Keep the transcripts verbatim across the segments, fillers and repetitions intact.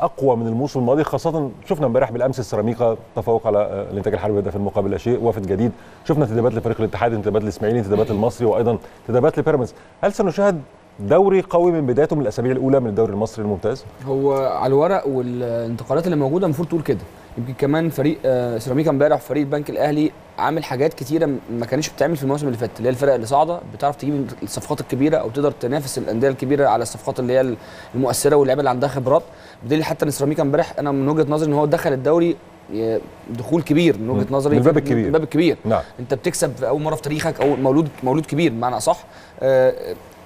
اقوى من الموسم الماضي، خاصه شفنا امبارح بالامس السيراميكا تفوق على الانتاج الحربي ده في المقابل لا شيء، وفد جديد، شفنا انتدابات لفريق الاتحاد، انتدابات للاسماعيلي، انتدابات للمصري، وايضا انتدابات لبيراميدز. هل سنشاهد دوري قوي من بدايته من الاسابيع الاولى من الدوري المصري الممتاز؟ هو على الورق والانتقالات اللي موجوده المفروض تقول كده. يمكن كمان فريق سيراميكا امبارح وفريق البنك الاهلي عامل حاجات كتيره ما كانتش بتتعمل في الموسم اللي فات، اللي هي الفرق اللي صاعده بتعرف تجيب الصفقات الكبيره او تقدر تنافس الانديه الكبيره على الصفقات اللي هي المؤثره واللعيبه اللي عندها خبرات. بدليل حتى ان سيراميكا امبارح انا من وجهه نظري ان هو دخل الدوري دخول كبير من وجهه نظري، الباب الكبير الباب الكبير نعم. انت بتكسب اول مره في تاريخك او مولود مولود كبير بمعنى اصح. أه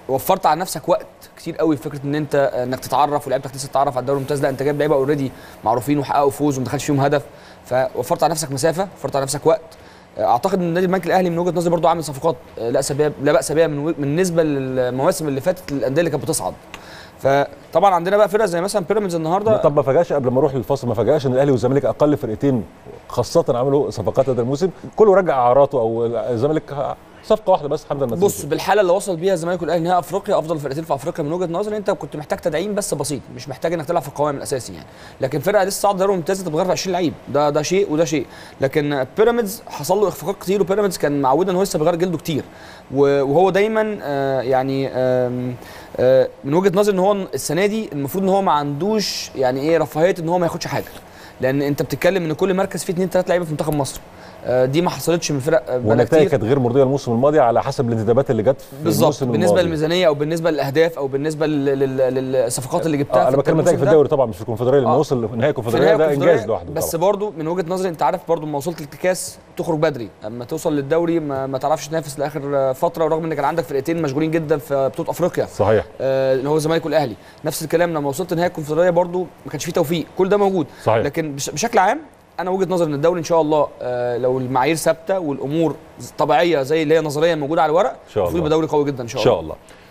وفرت على نفسك وقت كتير قوي في فكره ان انت انك تتعرف ولعيبتك لسه تتعرف على الدوري الممتاز، لا انت جايب لعيبه اوريدي معروفين وحققوا فوز وما دخلش فيهم هدف، فوفرت على نفسك مسافه، وفرت على نفسك وقت. اعتقد ان نادي البنك الاهلي من وجهه نظري برضو عامل صفقات لا سبب لا باس بها بالنسبه للمواسم اللي فاتت للانديه اللي كانت بتصعد. فطبعا عندنا بقى فرقه زي مثلا بيراميدز النهارده. طب ما فاجئش قبل ما اروح للفصل، ما فاجئش ان الاهلي والزمالك اقل فرقتين خاصه عملوا صفقات هذا الموسم، كله رجع اعاراته، او الزمالك صفقه واحده بس حمد النسيم. بص بالحاله اللي وصل بيها الزمالك والاهلي نهائي افريقيا، افضل فرقتين في افريقيا من وجهه نظري، انت كنت محتاج تدعيم بس بسيط، مش محتاج انك تلعب في القوام الاساسي يعني. لكن فرقه لسه صاعده دوري ممتاز بتغير عشرين لعيب، ده ده شيء وده شيء. لكن بيراميدز حصل له اخفاقات كتير، وبيراميدز كان معود ان هو لسه بيغير جلده كتير، وهو دايما آه يعني آه آه من وجهه نظري ان هو السنه دي المفروض ان هو ما عندوش يعني ايه رفاهيه ان هو ما ياخدش حاجه، لان انت بتتكلم ان كل مركز فيه اثنين ثلاث لعيبه في منتخب مصر، دي ما حصلتش من فرق بقى كتير، كانت غير مرضيه الموسم الماضي على حسب الانتدابات اللي جت في بالظبط بالنسبه للميزانيه او بالنسبه للاهداف او بالنسبه للصفقات اللي جبتها. انا بتكلم نتائج في الدوري طبعا مش في الكونفدراليه، لما وصل لنهائي الكونفدراليه ده انجاز لوحده، بس برضو من وجهه نظري انت عارف برضو لما وصلت للكاس تخرج بدري، اما توصل للدوري ما, ما تعرفش تنافس لاخر فتره، ورغم ان كان عندك فرقتين مشغولين جدا في بطوله افريقيا صحيح اللي آه هو الزمالك والاهلي. نفس الكلام لما وصلت لنهائي الكونفدراليه برضو ما كانش فيه توفيق، كل ده موجود صحيح. لكن بشكل عام أنا وجهة نظري إن الدوري إن شاء الله لو المعايير ثابتة والأمور طبيعية زي اللي هي نظريا موجودة على الورق، المفروض يبقى دوري قوي جدا إن شاء الله.